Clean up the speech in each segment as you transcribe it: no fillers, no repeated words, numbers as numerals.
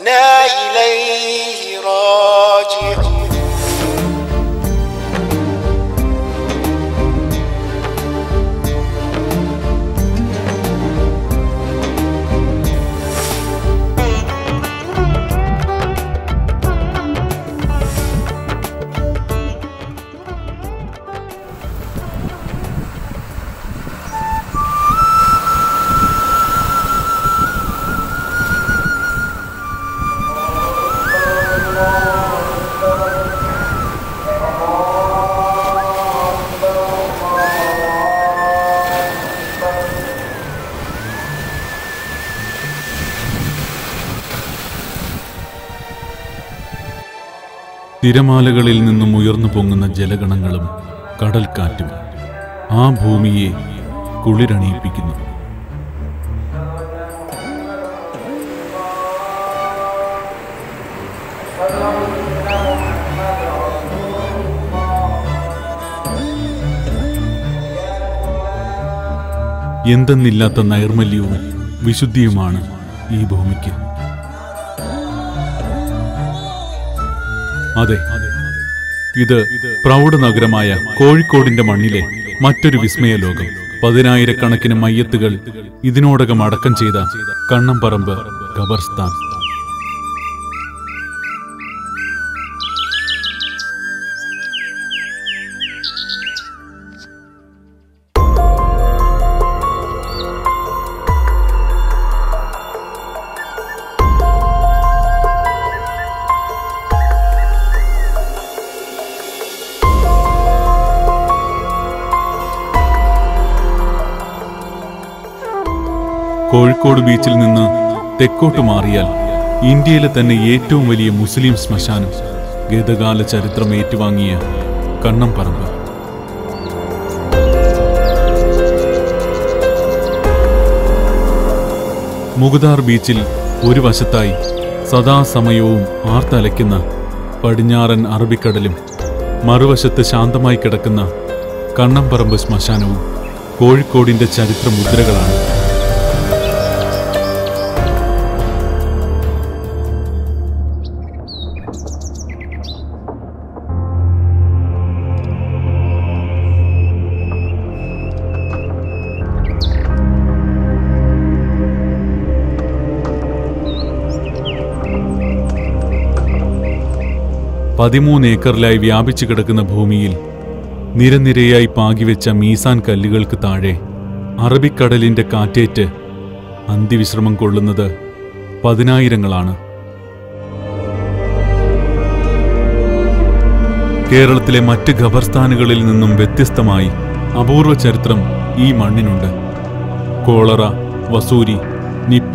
وإنا إليه راجعون. തിരമാലകളിൽ നിന്നും ഉയർന്നു പൊങ്ങുന്ന ജലഗണങ്ങളും കടൽക്കാറ്റും ആ ഭൂമിയെ കുളിരണിയിപ്പിക്കുന്നു. എന്തെന്നില്ലാത്ത നൈർമല്യവും വിശുദ്ധിയുമാണ് ഈ ഭൂമിക്ക്. അതെ, ഇത് പ്രൗഢ നഗരമായ കോഴിക്കോടിന്റെ മണ്ണിലെ മറ്റൊരു വിസ്മയ ലോകം. പതിനായിരക്കണക്കിന് മയ്യത്തുകൾ ഇതിനോടകം അടക്കം ചെയ്ത കണ്ണംപറമ്പ് ഖബർസ്ഥാൻ. കോഴിക്കോട് ബീച്ചിൽ നിന്ന് തെക്കോട്ട് മാറിയാൽ ഇന്ത്യയിലെ തന്നെ ഏറ്റവും വലിയ മുസ്ലിം ശ്മശാനം, ഗതകാല ചരിത്രം ഏറ്റുവാങ്ങിയ കണ്ണംപറമ്പ്. മുഗദാർ ബീച്ചിൽ ഒരു വശത്തായി സദാസമയവും ആർത്തലയ്ക്കുന്ന പടിഞ്ഞാറൻ അറബിക്കടലും മറുവശത്ത് ശാന്തമായി കിടക്കുന്ന കണ്ണംപറമ്പ് ശ്മശാനവും കോഴിക്കോടിൻ്റെ ചരിത്ര മുദ്രകളാണ്. പതിമൂന്ന് ഏക്കറിലായി വ്യാപിച്ചു കിടക്കുന്ന ഭൂമിയിൽ നിരനിരയായി പാകിവെച്ച മീസാൻ കല്ലുകൾക്ക് താഴെ അറബിക്കടലിൻ്റെ കാറ്റേറ്റ് അന്തിവിശ്രമം കൊള്ളുന്നത് പതിനായിരങ്ങളാണ്. കേരളത്തിലെ മറ്റ് ഖബർസ്ഥാനുകളിൽ നിന്നും വ്യത്യസ്തമായി അപൂർവ ചരിത്രം ഈ മണ്ണിനുണ്ട്. കോളറ, വസൂരി, നിപ്പ,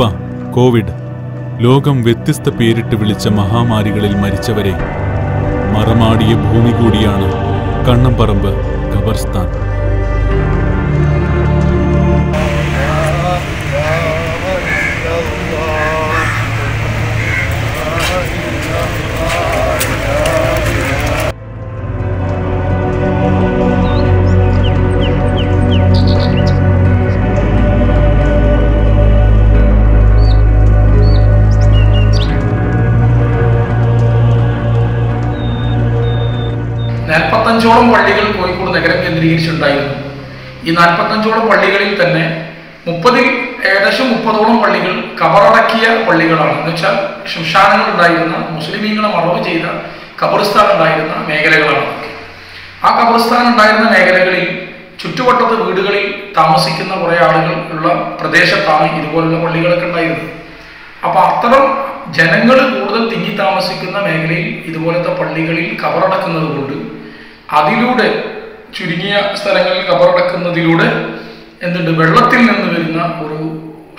കോവിഡ്, ലോകം വ്യത്യസ്ത പേരിട്ട് വിളിച്ച മഹാമാരികളിൽ മരിച്ചവരെ മറമാടിയ ഭൂമി കൂടിയാണ് കണ്ണംപറമ്പ് ഖബർസ്ഥാൻ. ോളം പള്ളികൾ കോഴിക്കോട് നഗരം കേന്ദ്രീകരിച്ചുണ്ടായിരുന്നു. ഈ 45ഓളം പള്ളികളിൽ തന്നെ ഏകദേശം മുപ്പതോളം പള്ളികൾ കബറടക്കിയ പള്ളികളാണ്. എന്ന് വെച്ചാൽ ശ്മശാനങ്ങൾ ഉണ്ടായിരുന്ന, മുസ്ലിമീങ്ങളെ മറവ് ചെയ്ത ഖബർസ്ഥാൻ ഉണ്ടായിരുന്ന മേഖലകളാണ്. ആ ഖബർസ്ഥാൻ ഉണ്ടായിരുന്ന മേഖലകളിൽ ചുറ്റുവട്ടത്ത് വീടുകളിൽ താമസിക്കുന്ന കുറേ ആളുകൾ ഉള്ള പ്രദേശത്താണ് ഇതുപോലുള്ള പള്ളികളൊക്കെ ഉണ്ടായിരുന്നത്. അപ്പൊ അത്തരം ജനങ്ങൾ കൂടുതൽ തിങ്ങി താമസിക്കുന്ന മേഖലയിൽ ഇതുപോലത്തെ പള്ളികളിൽ കബറടക്കുന്നത് കൊണ്ട് അതിലൂടെ ചുരുങ്ങിയ സ്ഥലങ്ങളിൽ കബറടക്കുന്നതിലൂടെ എന്തുണ്ട്, വെള്ളത്തിൽ നിന്ന് വരുന്ന ഒരു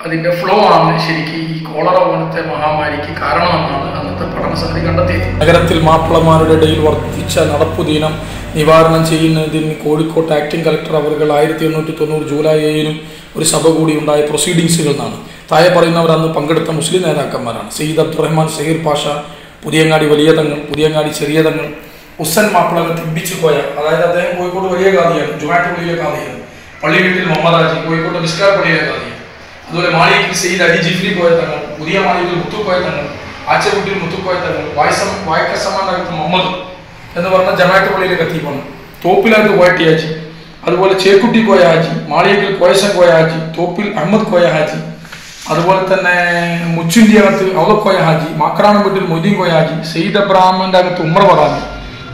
അതിൻ്റെ ഫ്ലോ ആണ് ശരിക്കും ഈ കോളറ പോലത്തെ മഹാമാരിക്ക് കാരണമെന്നാണ് അന്നത്തെ പഠനസമിതി കണ്ടെത്തിയത്. നഗരത്തിൽ മാപ്പിളമാരുടെ ഇടയിൽ വർദ്ധിച്ച നടപ്പുദീനം നിവാരണം ചെയ്യുന്നതിന് കോഴിക്കോട്ട് ആക്ടിംഗ് കളക്ടർ അവർ 1890 ജൂലൈ 7 ഒരു സഭ കൂടി ഉണ്ടായ പ്രൊസീഡിങ്സുകൾ എന്നാണ്. താഴെ പറയുന്നവർ അന്ന് പങ്കെടുത്ത മുസ്ലിം നേതാക്കന്മാരാണ്: സയ്യിദ് അബ്ദുറഹ്മാൻ സഹീർ പാഷ, പുതിയങ്ങാടി വലിയ തങ്ങൾ, പുതിയങ്ങാടി ചെറിയ തങ്ങൾ, ഉസ്സൻ മാപ്പിളകൾ തിമ്പിച്ചു പോയ, അതായത് അദ്ദേഹം കോഴിക്കോട് വലിയ കാദിയാണ്, ജുമാറ്റ് പള്ളിയിലെ കാദിയാണ്, പള്ളി വീട്ടിൽ മുഹമ്മദാജി, കോഴിക്കോട് മിസ്കാർ പള്ളിയിലെ കാദിയാണ്, അതുപോലെ മാളിക് സെയ്ദ് അലി ജിഫ്രി കോയ തങ്ങൾ, പുതിയ മാളികയിൽ മുത്തു കോയ തങ്ങൾ, ಆಚೆ ಬಿಟ್ಟು ಮುತುಕೋಯ್ತಾನೆ ವಾಯ್ಕ ಸಮಾನಾಗುತ್ತೆ ಮೊಮ್ಮದು എന്ന് പറഞ്ഞ ജമാഅത്തുകളിലെ കത്തിവന്നു തോപ്പിലാണ്ട് കോയയാജി അതുപോലെ ചേക്കുട്ടി കോയയാജി മാളിയക്കൽ കോയശൻ കോയയാജി തോപ്പിൽ അഹമ്മദ് കോയയാജി അതുപോലെ തന്നെ മുച്ചിന്ത്യകത്ത് ഔലക് കോയയാജി മാക്രാണംപുട്ടിൽ മൊയ്തീൻ കോയയാജി സയ്യിദ് അബ്രാഹ്മന്റെ അകത്ത് ഉമർ വദാനി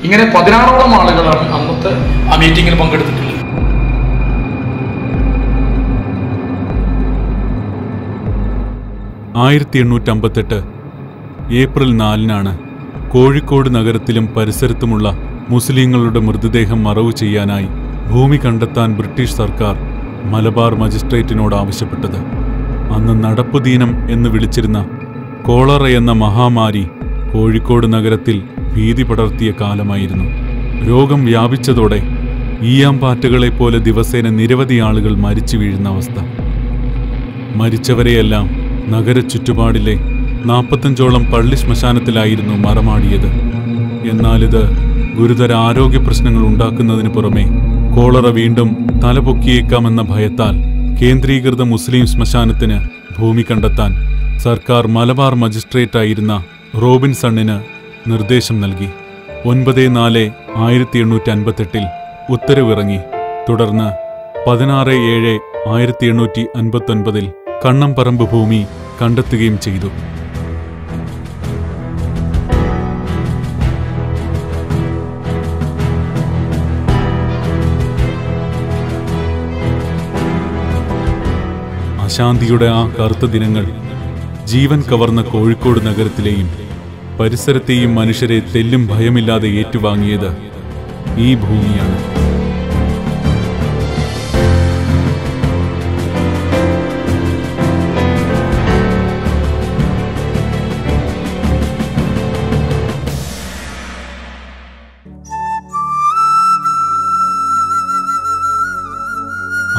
ഇങ്ങനെ 16ഓളം ആളുകളാണ് അന്നത്തെ ആ മീറ്റിംഗിൽ പങ്കെടുത്തിട്ടുള്ളത് ഏപ്രിൽ 4-നാണ് കോഴിക്കോട് നഗരത്തിലും പരിസരത്തുമുള്ള മുസ്ലിങ്ങളുടെ മൃതദേഹം മറവു ചെയ്യാനായി ഭൂമി കണ്ടെത്താൻ ബ്രിട്ടീഷ് സർക്കാർ മലബാർ മജിസ്ട്രേറ്റിനോട് ആവശ്യപ്പെട്ടത്. അന്ന് നടപ്പുദീനം എന്ന് വിളിച്ചിരുന്ന കോളറ എന്ന മഹാമാരി കോഴിക്കോട് നഗരത്തിൽ ഭീതി പടർത്തിയ കാലമായിരുന്നു. രോഗം വ്യാപിച്ചതോടെ ഈയാമ്പാറ്റകളെപ്പോലെ ദിവസേന നിരവധി ആളുകൾ മരിച്ചു വീഴുന്ന അവസ്ഥ. മരിച്ചവരെയെല്ലാം നഗര ചുറ്റുപാടിലെ 45ഓളം പള്ളി ശ്മശാനത്തിലായിരുന്നു മറമാടിയത്. എന്നാലിത് ഗുരുതര ആരോഗ്യ പ്രശ്നങ്ങൾ ഉണ്ടാക്കുന്നതിന് പുറമെ കോളറ വീണ്ടും തലപൊക്കിയേക്കാമെന്ന ഭയത്താൽ കേന്ദ്രീകൃത മുസ്ലിം ശ്മശാനത്തിന് ഭൂമി കണ്ടെത്താൻ സർക്കാർ മലബാർ മജിസ്ട്രേറ്റായിരുന്ന റോബിൻസണിന് നിർദ്ദേശം നൽകി. 9-4-1858 ഉത്തരവിറങ്ങി. തുടർന്ന് 16-7-1859 കണ്ണംപറമ്പ് ഭൂമി കണ്ടെത്തുകയും ചെയ്തു. അശാന്തിയുടെ ആ കറുത്ത ദിനങ്ങൾ ജീവൻ കവർന്ന കോഴിക്കോട് നഗരത്തിലെയും പരിസരത്തെയും മനുഷ്യരെ തെല്ലും ഭയമില്ലാതെ ഏറ്റുവാങ്ങിയത് ഈ ഭൂമിയാണ്.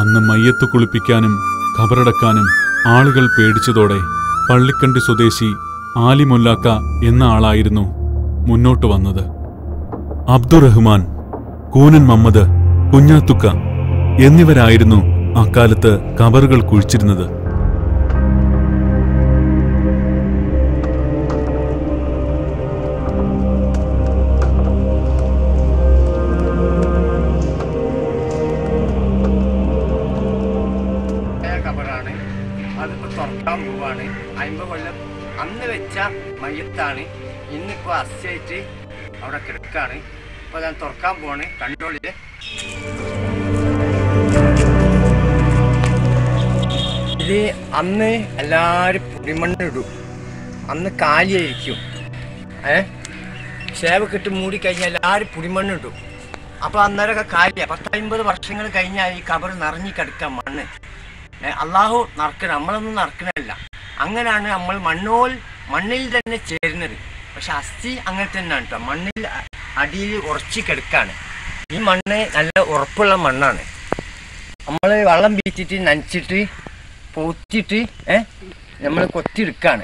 അന്ന് മയ്യത്ത് കുളിപ്പിക്കാനും ഖബറടക്കാനും ആളുകൾ പേടിച്ചതോടെ പള്ളിക്കണ്ടി സ്വദേശി ആലിമുല്ലാക്ക എന്ന ആളായിരുന്നു മുന്നോട്ട് വന്നത്. അബ്ദുറഹ്മാൻ, കൂനൻ മുഹമ്മദ്, കുഞ്ഞാത്തുക്ക എന്നിവരായിരുന്നു അക്കാലത്ത് ഖബറുകൾ കുഴിച്ചിരുന്നത്. ഇന്നിപ്പോൾ അസ്യായിട്ട് അവിടെ കിടക്കാണ്. ഇപ്പൊ ഞാൻ തുറക്കാൻ പോണേ. കൺട്രോളില് ഇത് അന്ന് എല്ലാരും പുളിമണ്ണിടും. അന്ന് കാലിയായിരിക്കും. ഷേവൊക്കെ ഇട്ട് മൂടി കഴിഞ്ഞാൽ എല്ലാരും പുളിമണ്ണിടും. അപ്പൊ അന്നേരമൊക്കെ കാലിയാ. 50 വർഷങ്ങൾ കഴിഞ്ഞാൽ ഈ കബർ നിറഞ്ഞു കിടക്കാം. മണ്ണ് അള്ളാഹു നറക്കണം, നമ്മളൊന്നും നറക്കണല്ല. അങ്ങനെയാണ് നമ്മൾ മണ്ണിൽ തന്നെ ചേരുന്നത്. പക്ഷെ അസ്ഥി അങ്ങനെ തന്നെയാണ് കേട്ടോ. മണ്ണിൽ അടിയിൽ ഉറച്ചു കിടക്കാണ്. ഈ മണ്ണ് നല്ല ഉറപ്പുള്ള മണ്ണാണ്. നമ്മൾ വെള്ളം വീച്ചിട്ട് നനച്ചിട്ട് പൊത്തിട്ട് നമ്മൾ കൊത്തിയെടുക്കാണ്.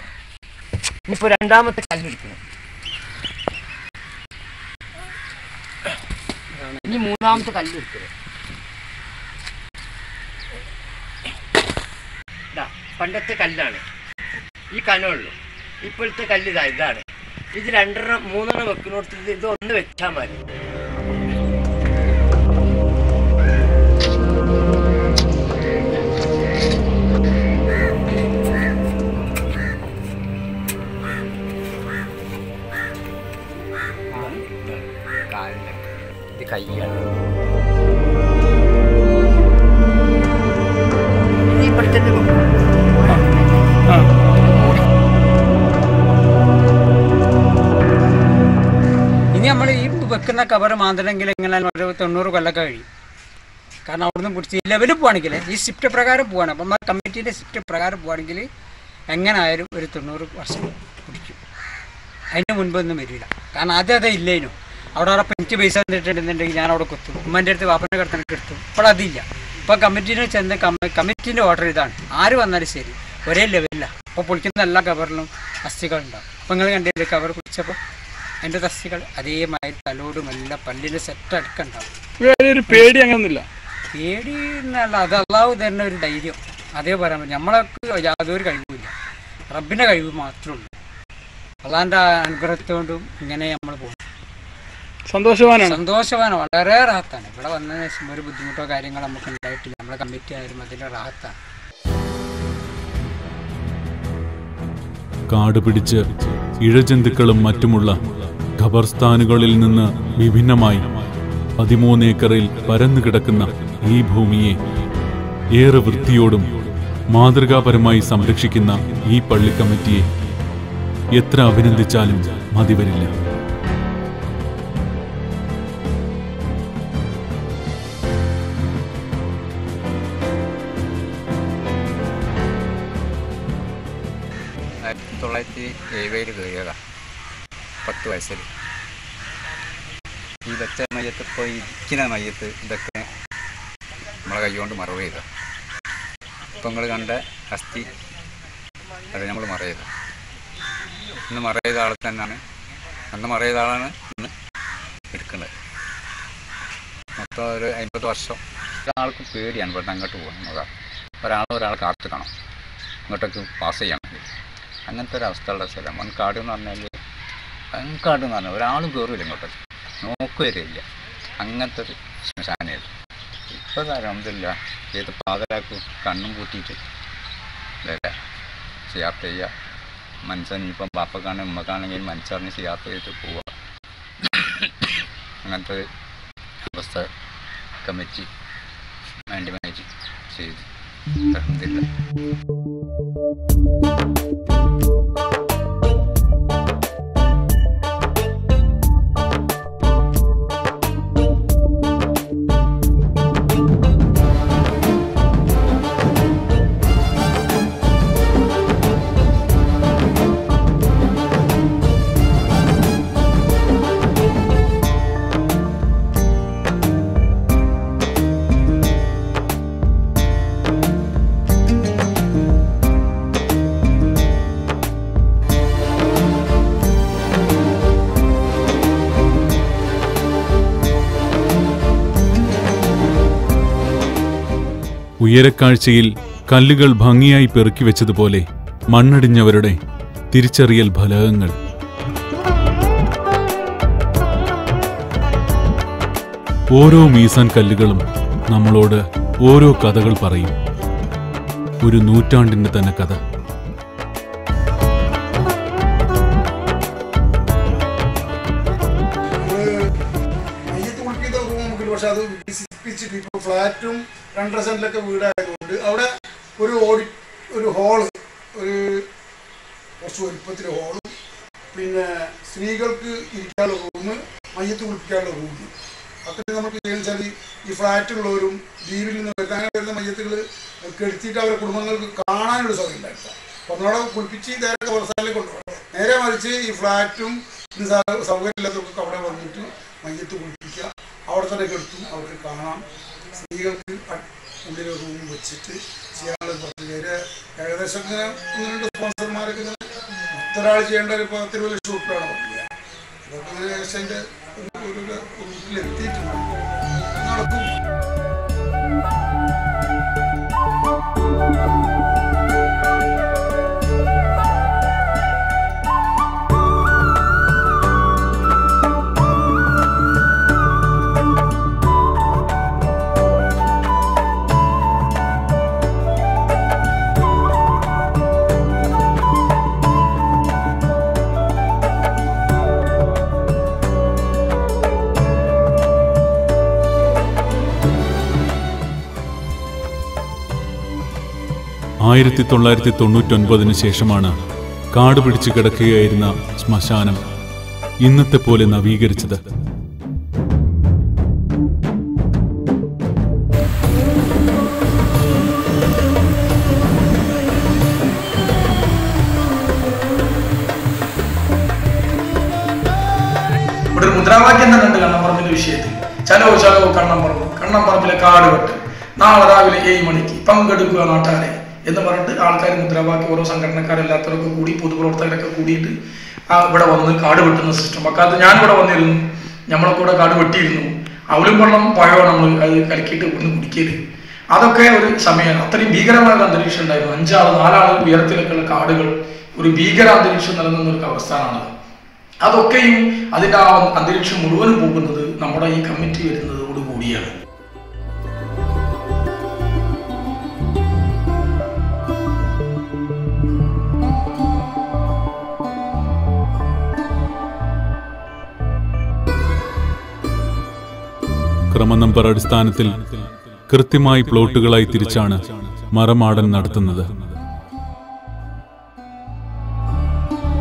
ഇനിയിപ്പോൾ 2ാമത്തെ കല്ലെടുക്കണം. ഇനി 3ാമത്തെ കല്ലെടുക്കണം. പണ്ടത്തെ കല്ലാണ് ഈ കനമുള്ളൂ. ഇപ്പോഴത്തെ കല്ല് ഇതാണ്. ഇത് 2-3 വെക്കുന്നിടത്ത് ഇത് ഒന്ന് വെച്ചാൽ മതി. ഇത് കയ്യാണ്. ഇത് ഇപ്പോഴത്തെ വെക്കുന്ന കവർ മാന്തണമെങ്കിൽ എങ്ങനെ ഒരു 90 കൊല്ലമൊക്കെ കഴിയും. കാരണം അവിടുന്ന് പിടിച്ച് ലെവല് പോവാണെങ്കിൽ ഈ ഷിഫ്റ്റ് പ്രകാരം പോവാണ്. അപ്പം ആ കമ്മിറ്റീൻ്റെ ഷിഫ്റ്റ് പ്രകാരം പോവാണെങ്കിൽ എങ്ങനെ ആയാലും ഒരു 90 വർഷം പിടിക്കും. അതിന് മുൻപൊന്നും വരില്ല. കാരണം അതേ ഇല്ലേനു. അവിടെ പെഞ്ച് പൈസ തന്നിട്ടുണ്ടെന്നുണ്ടെങ്കിൽ ഞാൻ അവിടെ കൊത്തും. ഉമ്മൻ്റെ അടുത്ത് വാപ്പൻ്റെ കടത്തിനൊക്കെ എടുത്തും. ഇപ്പോൾ അതില്ല. ഇപ്പോൾ കമ്മിറ്റീനെ ചെന്ന് കമ്മിറ്റീൻ്റെ ഓർഡർ ഇതാണ്. ആര് വന്നാലും ശരി ഒരേ ലെവലിലാണ്. അപ്പോൾ പൊളിക്കുന്ന എല്ലാ കവറിലും അസ്ഥികളുണ്ടാവും. അപ്പോൾ നിങ്ങൾ കണ്ടില്ലേ കവർ പിടിച്ചപ്പോൾ എൻ്റെ തസ്തികൾ അതേമാതിരി തലോടുമെല്ലാം പല്ലിൻ്റെ സെറ്റ് അടുക്കുണ്ടാവും. പേടി അങ്ങനൊന്നുമില്ല. പേടി എന്നല്ല, അത് അള്ളാഹു തരുന്ന ഒരു ധൈര്യം. അതേ പറയാൻ പറ്റും. നമ്മളൊക്കെ യാതൊരു കഴിവില്ല. റബ്ബിൻ്റെ കഴിവ് മാത്രമേ ഉള്ളൂ. അള്ളാന്റെ അനുഗ്രഹത്തോണ്ട് ഇങ്ങനെ നമ്മൾ പോകും. സന്തോഷമാണ്, വളരെ റാഹത്താണ്. ഇവിടെ വന്നതിന് ശേഷം ഒരു ബുദ്ധിമുട്ടോ കാര്യങ്ങളോ നമുക്ക് ഉണ്ടായിട്ടില്ല. നമ്മുടെ കമ്മിറ്റി ആയിരുന്നു, അതിൻ്റെ റാഹത്താണ്. കാട് പിടിച്ച് ഇഴജന്തുക്കളും മറ്റുമുള്ള ഖബർസ്ഥാനുകളിൽ നിന്ന് വിഭിന്നമായി 13 ഏക്കറിൽ പരന്നു കിടക്കുന്ന ഈ ഭൂമിയെ ഏറെ വൃത്തിയോടും മാതൃകാപരമായി സംരക്ഷിക്കുന്ന ഈ പള്ളി കമ്മിറ്റിയെ എത്ര അഭിനന്ദിച്ചാലും മതിവരില്ല. കയറിയതാണ് 10 വയസ്സിൽ. ഈ വെച്ച മയ്യത്ത്, ഇപ്പോൾ ഇരിക്കുന്ന മയ്യത്ത്, ഇതൊക്കെ നമ്മളെ കൈകൊണ്ട് മറവ് ചെയ്ത ഇപ്പം നിങ്ങൾ കണ്ട അസ്ഥി, അത് നമ്മൾ മറ ചെയ്ത ഇന്ന് മറ ചെയ്ത ആൾ തന്നെയാണ്. അന്ന് മറ ചെയ്ത ആളാണ് ഇന്ന് എടുക്കേണ്ടത്. മൊത്തം ഒരു 50 വർഷം. ഒരാൾക്ക് പേടിയാണ് പെട്ടെന്ന് അങ്ങോട്ട് പോകുന്നത്. ഒരാൾ കാത്തു കാണും, അങ്ങോട്ടേക്ക് പാസ് ചെയ്യണമെങ്കിൽ. അങ്ങനത്തെ ഒരവസ്ഥയുള്ള സ്ഥലം മൺകാട് എന്ന് പറഞ്ഞാൽ. മൺകാട് എന്ന് പറഞ്ഞാൽ ഒരാളും കയറില്ല, ഇങ്ങോട്ട് നോക്കുകയില്ല. അങ്ങനത്തെ ഒരു ശ്മശാനമായിരുന്നു. ഇപ്പോൾ അൽഹംദുലില്ലാ ഏത് പാതലാക്കും കണ്ണും കൂട്ടിയിട്ട് വരാം, സിയാർത്ത് ചെയ്യുക. മനസ്സറിഞ്ഞിപ്പം ബാപ്പക്കാണെങ്കിൽ ഉമ്മക്കാണെങ്കിൽ മനസ്സറിഞ്ഞ് സിയാർത്ത് ചെയ്തിട്ട് പോവുക. അങ്ങനത്തെ അവസ്ഥ കമ്മിറ്റി വേണ്ടി മാറ്റി ചെയ്തു. ഉയരക്കാഴ്ചയിൽ കല്ലുകൾ ഭംഗിയായി പെറുക്കി വെച്ചതുപോലെ മണ്ണടിഞ്ഞവരുടെ തിരിച്ചറിയൽ ഫലകങ്ങൾ. ഓരോ മീസാൻ കല്ലുകളും നമ്മളോട് ഓരോ കഥകൾ പറയും. ഒരു നൂറ്റാണ്ടിന്റെ തന്നെ കഥ. ഫ്ലാറ്റും 2 സെന്റിലൊക്കെ വീടായതുകൊണ്ട് അവിടെ ഒരു ഹോള്, ഒരു കുറച്ച് വലുപ്പത്തിലെ ഹോള്, പിന്നെ സ്ത്രീകൾക്ക് ഇരിക്കാനുള്ള റൂമ്, മയ്യത്ത് കുളിക്കാനുള്ള റൂമ്. അത്രയും നമുക്ക് വെച്ചാൽ ഈ ഫ്ലാറ്റുള്ളവരും ലീവിൽ നിന്ന് അങ്ങനെ വരുന്ന മയ്യത്തുകൾ കെടുത്തിയിട്ട് അവരുടെ കുടുംബങ്ങൾക്ക് കാണാനൊരു സൗകര്യം ഉണ്ടായിട്ടില്ല. അപ്പം നമ്മളവിടെ കുളിപ്പിച്ച് നേരെ വർഷാലേക്ക് കൊണ്ടുപോകണം. നേരെ മറിച്ച് ഈ ഫ്ലാറ്റും സൗകര്യം ഇല്ലാത്തവർക്കൊക്കെ അവിടെ വന്നിട്ട് മയ്യത്ത് കുളിപ്പിക്കുക. അവിടെ തന്നെ കെടുത്തും അവർക്ക് കാണാം. സ്ത്രീകൾക്ക് ഉള്ളിൽ റൂം വെച്ചിട്ട് ചെയ്യാനുള്ള 10 പേര് ഏകദേശം ഇങ്ങനെ 1-2 സ്പോൺസർമാരൊക്കെ ഇങ്ങനെ മറ്റൊരാൾ ചെയ്യേണ്ട ഒരു 10-20 ലക്ഷം ഉൾപ്പെടാണ് പറ്റില്ല. അതൊക്കെ അങ്ങനെ ഏകദേശം അതിൻ്റെ വീട്ടിലെത്തിയിട്ടുണ്ട്. നടക്കും. ആയിരത്തി 1999 ശേഷമാണ് കാട് പിടിച്ചു കിടക്കുകയായിരുന്ന ശ്മശാനം ഇന്നത്തെ പോലെ നവീകരിച്ചത്. ഇവിടെ മുദ്രാവാക്യം തന്നെ ഉണ്ട് കണ്ണംപറമ്പിന്റെ വിഷയത്തിൽ. ചലോ ചലോ കണ്ണംപറമ്പ്, കണ്ണംപറമ്പിലെ കാട് വെട്ട്, നാളെ രാവിലെ 7 മണിക്ക് പങ്കെടുക്കുക നാട്ടാരെ എന്ന് പറഞ്ഞിട്ട് ആൾക്കാർ മുദ്രാവാക്യം ഓരോ സംഘടനക്കാരില്ലാത്തവരൊക്കെ കൂടി പൊതുപ്രവർത്തകരൊക്കെ കൂടിയിട്ട് ഇവിടെ വന്ന് കാട് വെട്ടുന്ന സിസ്റ്റം. അക്കാലത്ത് ഞാൻ ഇവിടെ വന്നിരുന്നു, നമ്മളൊക്കെ ഇവിടെ കാട് വെട്ടിയിരുന്നു. അവലും വെള്ളം പഴമാണ് നമ്മൾ അത് കലക്കിയിട്ട് ഇവിടുന്ന് കുടിക്കരുത്. അതൊക്കെ ഒരു സമയമാണ്. അത്രയും ഭീകരമായ അന്തരീക്ഷം ഉണ്ടായിരുന്നു. 5 ആൾ 4 ആൾ ഉയരത്തിലൊക്കെയുള്ള കാടുകൾ ഒരു ഭീകരാന്തരീക്ഷം നിലനിന്ന ഒരു അവസ്ഥയാണ് അതൊക്കെയും അതിന്റെ ആ അന്തരീക്ഷം മുഴുവൻ പോകുന്നത് നമ്മുടെ ഈ കമ്മിറ്റി വരുന്നതോട് കൂടിയാണ് ക്രമനമ്പർ അടിസ്ഥാനത്തിൽ കൃത്യമായി പ്ലോട്ടുകളായി തിരിച്ചാണ് മരമാടൻ നടത്തുന്നത്.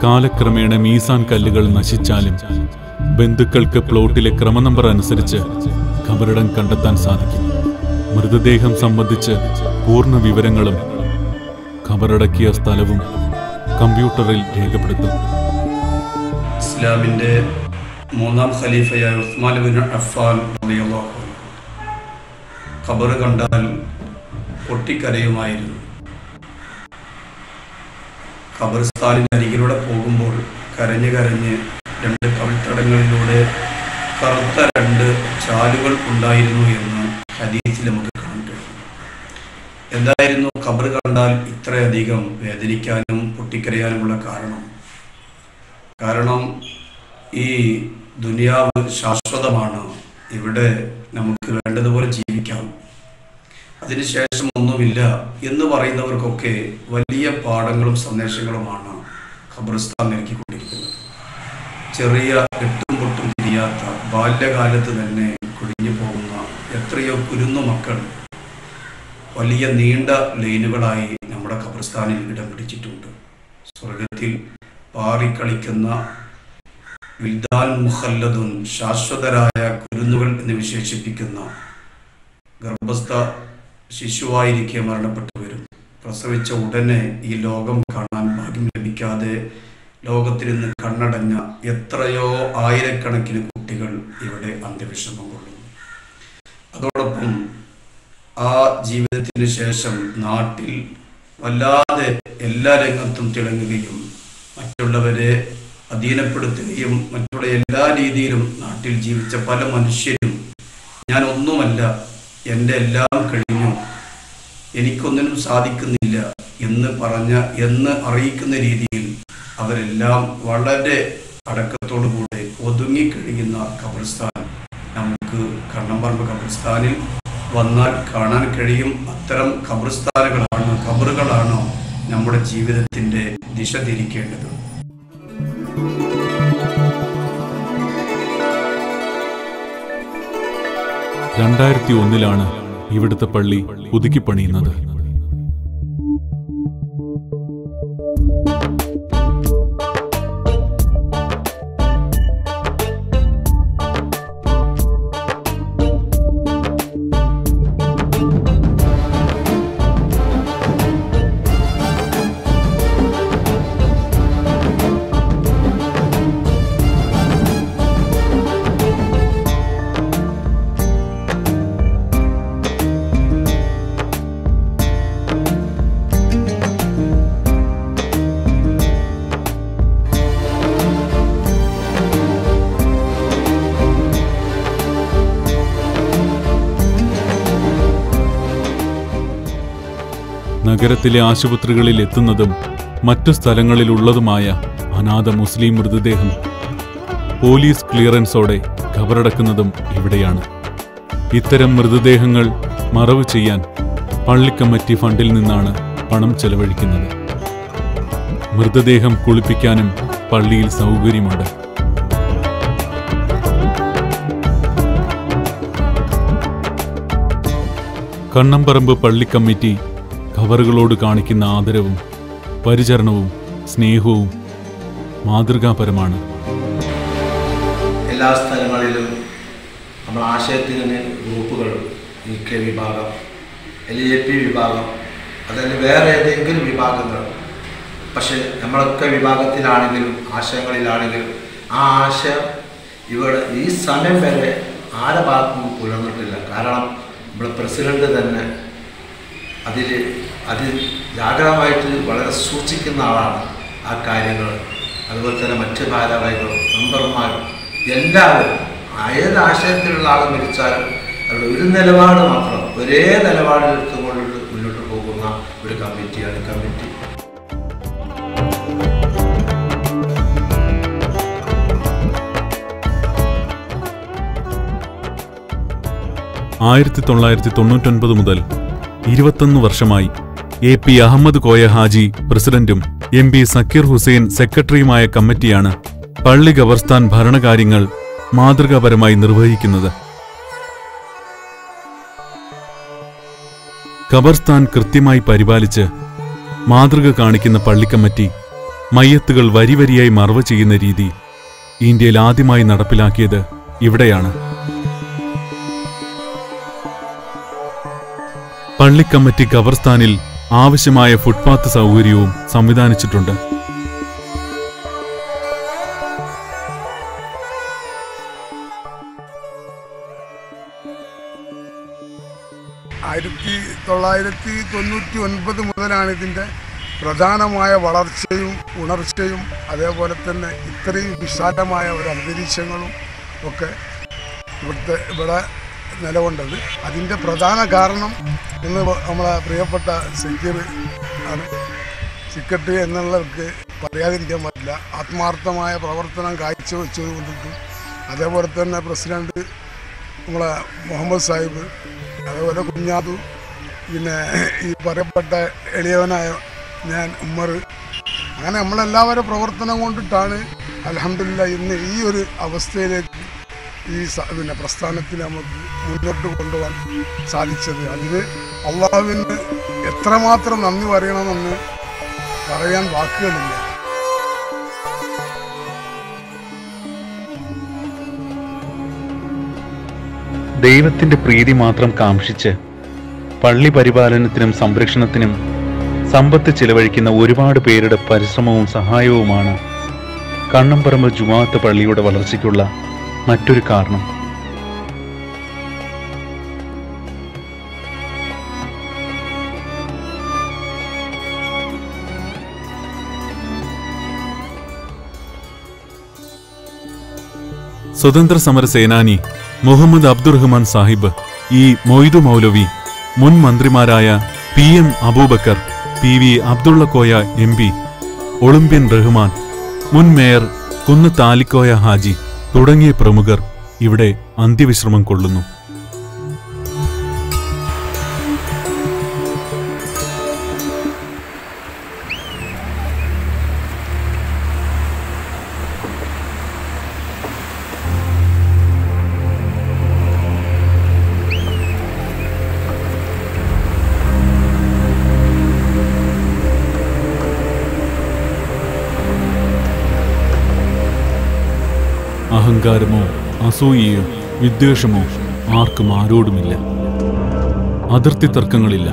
കാലക്രമേണ മീസാൻ കല്ലുകൾ നശിച്ചാലും ബന്ധുക്കൾക്ക് പ്ലോട്ടിലെ ക്രമനമ്പർ അനുസരിച്ച് ഖബറിടം കണ്ടെത്താൻ സാധിക്കും. മൃതദേഹം സംബന്ധിച്ച് പൂർണ്ണ വിവരങ്ങളും ഖബറടക്കിയ സ്ഥലവും കമ്പ്യൂട്ടറിൽ രേഖപ്പെടുത്തും. ഇസ്ലാമിന്റെ മൂന്നാം ഖലീഫയായ ഉസ്മാൻ ഇബ്നു അഫ്ഫാൻ റളിയല്ലാഹു അൻഹു ഖബർ കണ്ടാൽ പൊട്ടിക്കരയുമായിരുന്നു. ഖബർസ്ഥാനിന് അരികിലൂടെ പോകുമ്പോൾ കരഞ്ഞ് കരഞ്ഞ് രണ്ട് കവിൾത്തടങ്ങളിലൂടെ കറുത്ത രണ്ട് ചാലുകൾ ഉണ്ടായിരുന്നു എന്ന് ഹദീസിൽ നമുക്ക് കാണാൻ കഴിയും. എന്തായിരുന്നു ഖബർ കണ്ടാൽ ഇത്രയധികം വേദനിക്കാനും പൊട്ടിക്കരയാനുമുള്ള കാരണം? കാരണം ഈ ദുനിയാവ് ശാശ്വതമാണ്, ഇവിടെ നമുക്ക് വേണ്ടതുപോലെ ജീവിക്കാം, അതിനുശേഷം ഒന്നുമില്ല എന്ന് പറയുന്നവർക്കൊക്കെ വലിയ പാഠങ്ങളും സന്ദേശങ്ങളുമാണ് ഖബർസ്ഥാൻ നൽകിക്കൊണ്ടിരിക്കുന്നത്. ചെറിയ എട്ടും പൊട്ടും തിരിയാത്ത, ബാല്യകാലത്ത് തന്നെ കുഴിഞ്ഞു പോകുന്ന എത്രയോ കുരുന്നു മക്കൾ വലിയ നീണ്ട ലൈനുകളായി നമ്മുടെ ഖബർസ്ഥാനിൽ ഇടം പിടിച്ചിട്ടുണ്ട്. സ്വർഗത്തിൽ പാറിക്കളിക്കുന്ന വിൽദാൻ മുഖല്ലദുൻ, ശാശ്വതരായ കുരുന്നുകൾ എന്ന് വിശേഷിപ്പിക്കുന്ന ഗർഭസ്ഥ ശിശുവായിരിക്കെ മരണപ്പെട്ടവരും പ്രസവിച്ച ഉടനെ ഈ ലോകം കാണാൻ ഭാഗ്യം ലഭിക്കാതെ ലോകത്തിൽ നിന്ന് കണ്ണടഞ്ഞ എത്രയോ ആയിരക്കണക്കിന് കുട്ടികൾ ഇവിടെ അന്ത്യവിഷമം കൊള്ളുന്നു. അതോടൊപ്പം ആ ജീവിതത്തിന് ശേഷം നാട്ടിൽ വല്ലാതെ എല്ലാ രംഗത്തും തിളങ്ങുകയും മറ്റുള്ളവരെ അധീനപ്പെടുത്തുകയും മറ്റുള്ള എല്ലാ രീതിയിലും നാട്ടിൽ ജീവിച്ച പല മനുഷ്യരും ഞാൻ ഒന്നുമല്ല, എൻ്റെ എല്ലാം കഴിഞ്ഞു, എനിക്കൊന്നിനും സാധിക്കുന്നില്ല എന്ന് അറിയിക്കുന്ന രീതിയിൽ അവരെല്ലാം വളരെ അടക്കത്തോടു കൂടെ ഒതുങ്ങിക്കഴിയുന്ന ഖബർസ്ഥാൻ നമുക്ക് കണ്ണമ്പറമ്പ് ഖബർസ്ഥാനിൽ വന്നാൽ കാണാൻ കഴിയും. അത്തരം ഖബറുകളാണ് നമ്മുടെ ജീവിതത്തിൻ്റെ ദിശ തിരിക്കേണ്ടത്. ാണ് ഇവിടുത്തെ പള്ളി പുതുക്കി പണിയുന്നത്. നഗരത്തിലെ ആശുപത്രികളിൽ എത്തുന്നതും മറ്റു സ്ഥലങ്ങളിലുള്ളതുമായ അനാഥ മുസ്ലിം മൃതദേഹം പോലീസ് ക്ലിയറൻസോടെ ഖബറടക്കുന്നതും ഇവിടെയാണ്. ഇത്തരം മൃതദേഹങ്ങൾ മറവ് ചെയ്യാൻ പള്ളിക്കമ്മിറ്റി ഫണ്ടിൽ നിന്നാണ് പണം ചെലവഴിക്കുന്നത്. മൃതദേഹം കുളിപ്പിക്കാനും പള്ളിയിൽ സൗകര്യമുണ്ട്. കണ്ണമ്പറമ്പ് പള്ളിക്കമ്മിറ്റി ഖബറുകളോട് കാണിക്കുന്ന ആദരവും പരിചരണവും സ്നേഹവും മാതൃകാപരമാണ്. എല്ലാ സ്ഥലങ്ങളിലും നമ്മൾ ആശയത്തിന് ഗ്രൂപ്പുകളുണ്ട്. ഇ കെ വിഭാഗം, എൽ എ പി വിഭാഗം, അതല്ലെങ്കിൽ വേറെ ഏതെങ്കിലും വിഭാഗങ്ങൾ. പക്ഷെ നമ്മളൊക്കെ വിഭാഗത്തിലാണെങ്കിലും ആശയങ്ങളിലാണെങ്കിലും ആ ആശയം ഇവിടെ ഈ സമയം വരെ ആരെ ഭാഗത്തും പുലർന്നിട്ടില്ല. കാരണം നമ്മുടെ പ്രസിഡന്റ് തന്നെ അതിൽ ജാഗ്രതമായിട്ട് വളരെ സൂക്ഷിക്കുന്ന ആളാണ്. ആ കാര്യങ്ങൾ അതുപോലെ തന്നെ മറ്റ് ഭാരവാഹികളും മെമ്പർമാരും എല്ലാവരും ഏത് ആശയത്തിലുള്ള ആൾ മരിച്ചാലും അവരുടെ ഒരു നിലപാട് മാത്രം, ഒരേ നിലപാടെടുത്തുകൊണ്ട് മുന്നോട്ട് പോകുന്ന ഒരു കമ്മിറ്റിയാണ് കമ്മിറ്റി. 1999 മുതൽ 21 വർഷമായി എ.പി. അഹമ്മദ് കോയ ഹാജി പ്രസിഡന്റും എം.പി. സക്കീർ ഹുസൈൻ സെക്രട്ടറിയുമായ കമ്മിറ്റിയാണ് പള്ളി ഖബർസ്ഥാൻ ഭരണകാര്യങ്ങൾ മാതൃകാപരമായി നിർവഹിക്കുന്നത്. ഖബർസ്ഥാൻ കൃത്യമായി പരിപാലിച്ച് മാതൃക കാണിക്കുന്ന പള്ളിക്കമ്മിറ്റി മയ്യത്തുകൾ വരിവരിയായി മറവ് ചെയ്യുന്ന രീതി ഇന്ത്യയിൽ ആദ്യമായി നടപ്പിലാക്കിയത് ഇവിടെയാണ്. പള്ളിക്കമ്മിറ്റി ഖബർസ്ഥാനിൽ ആവശ്യമായ ഫുട്പാത്ത് സൗകര്യവും സംവിധാനിച്ചിട്ടുണ്ട്. ആയിരത്തി 1999 മുതലാണ് ഇതിൻ്റെ പ്രധാനമായ വളർച്ചയും ഉണർച്ചയും അതേപോലെ തന്നെ ഇത്രയും വിശാലമായ ഒരു അന്തരീക്ഷങ്ങളും ഒക്കെ ഇവിടെ നിലകൊണ്ടത്. അതിൻ്റെ പ്രധാന കാരണം ഇന്ന് നമ്മളെ പ്രിയപ്പെട്ട സക്കീർ ആണ്. സെക്രട്ടറി എന്നുള്ളവർക്ക് പറയാതിരിക്കാൻ പറ്റില്ല. ആത്മാർത്ഥമായ പ്രവർത്തനം കാഴ്ചവെച്ചത് കൊണ്ടിട്ടും അതേപോലെ തന്നെ പ്രസിഡന്റ് നമ്മളെ മുഹമ്മദ് സാഹിബ്, അതേപോലെ കുഞ്ഞാതു, പിന്നെ ഈ പറയപ്പെട്ട എളിയവനായ ഞാൻ ഉമ്മർ, അങ്ങനെ നമ്മളെല്ലാവരും പ്രവർത്തനം കൊണ്ടിട്ടാണ് അൽഹംദുലില്ലാഹ് ഇന്ന് ഈ ഒരു അവസ്ഥയിലേക്ക് ഈ പിന്നെ പ്രസ്ഥാനത്തിൽ നമുക്ക് മുന്നോട്ട് കൊണ്ടുപോകാൻ സാധിച്ചത്. അതിന് അള്ളാഹുവിന് എത്രമാത്രം നന്ദി പറയണമെന്ന് പറയാൻ വാക്കുകളില്ല. ദൈവത്തിൻ്റെ പ്രീതി മാത്രം കാംക്ഷിച്ച് പള്ളി പരിപാലനത്തിനും സംരക്ഷണത്തിനും സമ്പത്ത് ചിലവഴിക്കുന്ന ഒരുപാട് പേരുടെ പരിശ്രമവും സഹായവുമാണ് കണ്ണംപറമ്പ് ജുമാഅത്ത് പള്ളിയുടെ വളർച്ചയ്ക്കുള്ള മറ്റൊരു കാരണം. സ്വതന്ത്ര സമര സേനാനി മുഹമ്മദ് അബ്ദുറഹ്മാൻ സാഹിബ്, ഇ മൊയ്തു മൗലവി, മുൻ മന്ത്രിമാരായ PM Abubakar, PV Abdulla Koya MP, Olympian Rahman, മുൻ മേയർ കുന്നത്ത് ആലിക്കോയ ഹാജി തുടങ്ങിയ പ്രമുഖർ ഇവിടെ അന്ത്യവിശ്രമം കൊള്ളുന്നു. അഹങ്കാരമോ അസൂയയോ വിദ്വേഷമോ ആർക്കും ആരോടുമില്ല. അതിർത്തി തർക്കങ്ങളില്ല,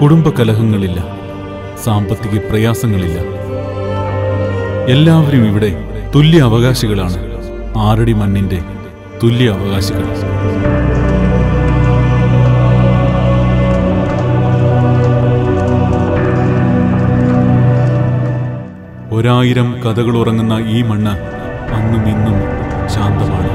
കുടുംബ കലഹങ്ങളില്ല, സാമ്പത്തിക പ്രയാസങ്ങളില്ല. എല്ലാവരും ഇവിടെ തുല്യ അവകാശികളാണ്. ആറടി മണ്ണിന്റെ തുല്യ അവകാശികൾ. ഒരായിരം കഥകൾ ഉറങ്ങുന്ന ഈ മണ്ണ് അന്നും ഇന്നും ശാന്തമാണ്.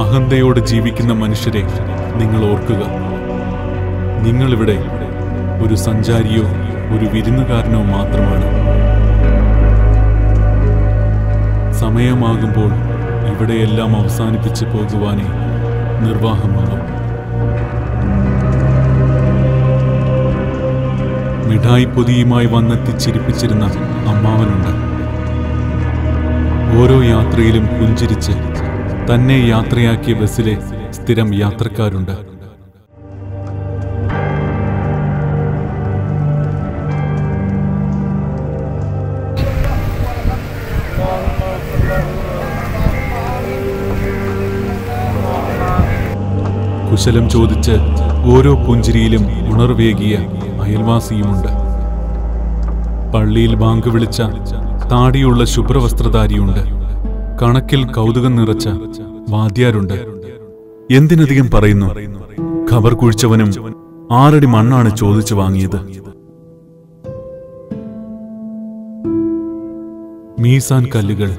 അഹന്തയോട് ജീവിക്കുന്ന മനുഷ്യരെ നിങ്ങൾ ഓർക്കുക. നിങ്ങളിവിടെ ഒരു സഞ്ചാരിയോ ഒരു വിരുന്നുകാരനോ മാത്രമാണ്. സമയമാകുമ്പോൾ ഇവിടെയെല്ലാം അവസാനിപ്പിച്ച് പോകുവാനേ നിർവാഹമാകും. മിഠായിപ്പൊതിയുമായി വന്നെത്തിച്ചിരിപ്പിച്ചിരുന്ന അമ്മാവനുണ്ട്. ഓരോ യാത്രയിലും പുഞ്ചിരിച്ച് തന്നെ യാത്രയാക്കിയ ബസ്സിലെ സ്ഥിരം യാത്രക്കാരുണ്ട്. കുശലം ചോദിച്ച് ഓരോ പുഞ്ചിരിയിലും ഉണർവേകിയ അയൽവാസിയുമുണ്ട്. പള്ളിയിൽ ബാങ്ക് വിളിച്ച താടിയുള്ള ശുഭ്രവസ്ത്രധാരിയുണ്ട്. കണക്കിൽ കൗതുകം നിറച്ച വാദ്യാരുണ്ട്. എന്തിനധികം പറയുന്നു, ഖബർ കുഴിച്ചവനും 6 അടി മണ്ണാണ് ചോദിച്ചു വാങ്ങിയത്. മീസാൻ കല്ലുകൾ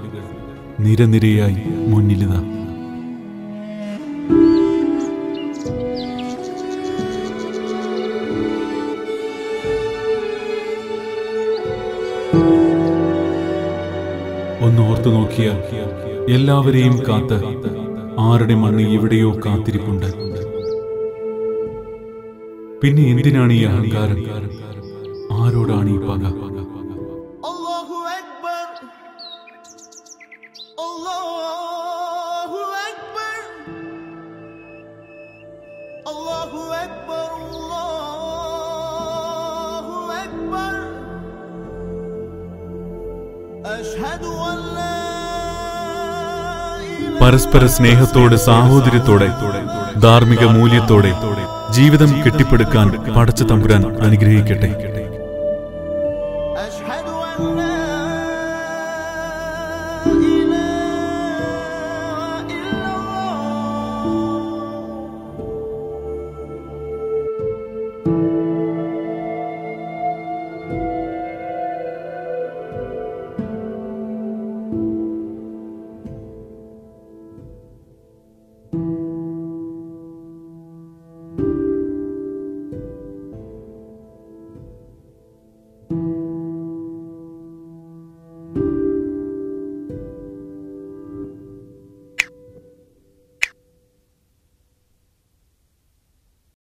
നിരനിരയായി മുന്നിലിതാ. പുറത്തു നോക്കിയാൽ എല്ലാവരെയും കാത്ത് ആരുടെ മണ്ണി എവിടെയോ കാത്തിരിപ്പുണ്ട്. പിന്നെ എന്തിനാണ് ഈ അഹങ്കാരം? ആരോടാണ് ഈ പക? പരസ്പര സ്നേഹത്തോടെ, സാഹോദര്യത്തോടെ, ധാർമ്മിക മൂല്യത്തോടെ ജീവിതം കെട്ടിപ്പടുക്കാൻ പടച്ച തമ്പുരാൻ അനുഗ്രഹിക്കട്ടെ.